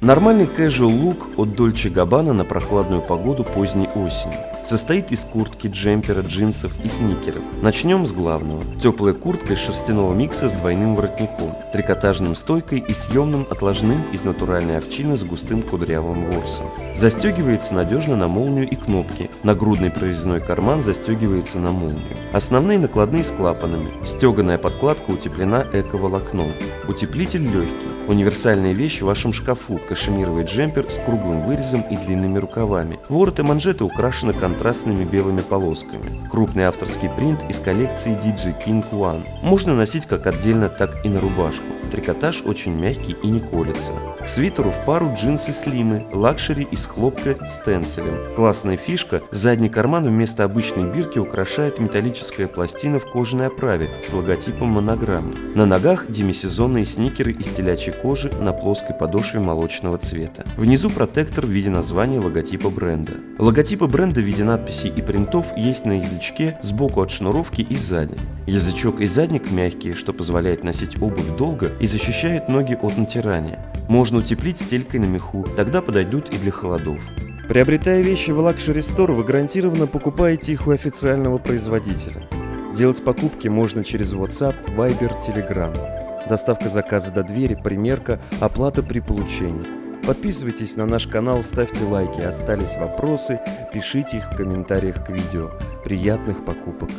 Нормальный casual-лук от Dolce&Gabbana на прохладную погоду поздней осени. Состоит из куртки, джемпера, джинсов и сникеров. Начнем с главного. Теплая куртка из шерстяного микса с двойным воротником, трикотажным стойкой и съемным отложным из натуральной овчины с густым кудрявым ворсом. Застегивается надежно на молнию и кнопки. Нагрудный прорезной карман застегивается на молнию. Основные накладные с клапанами. Стеганая подкладка утеплена эко-волокном. Утеплитель легкий. Универсальная вещь в вашем шкафу. Кашемировый джемпер с круглым вырезом и длинными рукавами. Ворот и манжеты украшены контрастными белыми полосками. Крупный авторский принт из коллекции DG KING1. Можно носить как отдельно, так и на рубашку. Трикотаж очень мягкий и не колется. К свитеру в пару джинсы слимы, лакшери из хлопка с тенселем. Классная фишка: задний карман вместо обычной бирки украшает металлическая пластина в кожаной оправе с логотипом монограммы. На ногах демисезонные сникеры из телячьей кожи на плоской подошве молочного цвета. Внизу протектор в виде названия логотипа бренда. Логотипы бренда в виде надписей и принтов есть на язычке, сбоку от шнуровки и сзади. Язычок и задник мягкие, что позволяет носить обувь долго и защищает ноги от натирания. Можно утеплить стелькой на меху, тогда подойдут и для холодов. Приобретая вещи в Luxury Store, вы гарантированно покупаете их у официального производителя. Делать покупки можно через WhatsApp, Viber, Telegram. Доставка заказа до двери, примерка, оплата при получении. Подписывайтесь на наш канал, ставьте лайки. Остались вопросы, пишите их в комментариях к видео. Приятных покупок!